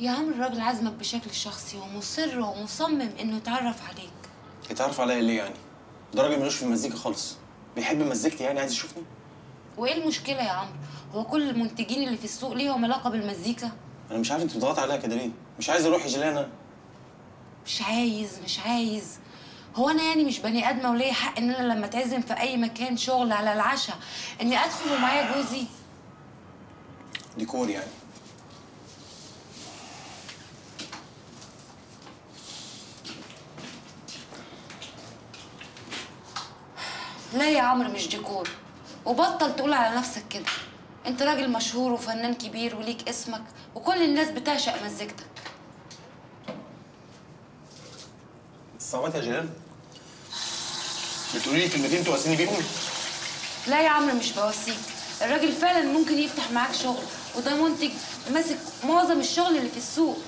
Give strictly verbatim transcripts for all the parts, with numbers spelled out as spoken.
يا عم الراجل عازمك بشكل شخصي ومصر ومصمم انه يتعرف عليك. يتعرف عليا ليه يعني؟ ده راجل ملوش في المزيكا خالص، بيحب مزيكتي يعني عايز يشوفني؟ وايه المشكلة يا عمرو؟ هو كل المنتجين اللي في السوق ليهم علاقة بالمزيكا؟ أنا مش عارف أنت بتضغطي عليا كده ليه؟ مش عايز أروح جيلانة؟ مش عايز مش عايز، هو أنا يعني مش بني آدمة وليا حق إن أنا لما أتعزم في أي مكان شغل على العشاء إني أدخل ومعايا جوزي؟ ديكور يعني. لا يا عمرو مش ديكور، وبطل تقول على نفسك كده. انت راجل مشهور وفنان كبير وليك اسمك وكل الناس بتعشق مزيكتك. صوت يا جلال، بتقولي لي كلمتين تواسيني بيهم؟ لا يا عمرو مش بواسيك، الراجل فعلا ممكن يفتح معاك شغل، وده منتج ماسك معظم الشغل اللي في السوق.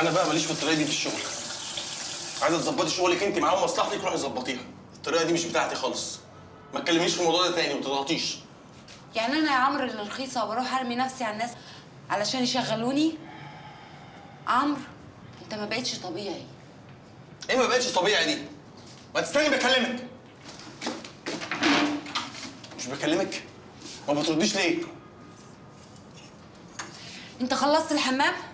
انا بقى ماليش في الطريقه دي في الشغل، عايزه تظبطي شغلك انت معاهم مصلحتك روحي ظبطيها، الطريقه دي مش بتاعتي خالص. ما تكلمنيش في الموضوع ده تاني وما تضغطيش. يعني انا يا عمرو اللي رخيصه وبروح ارمي نفسي على الناس علشان يشغلوني؟ عمرو انت ما بقتش طبيعي. ايه ما بقتش طبيعي دي؟ ما تستني بكلمك. مش بكلمك؟ ما بترديش ليه؟ انت خلصت الحمام؟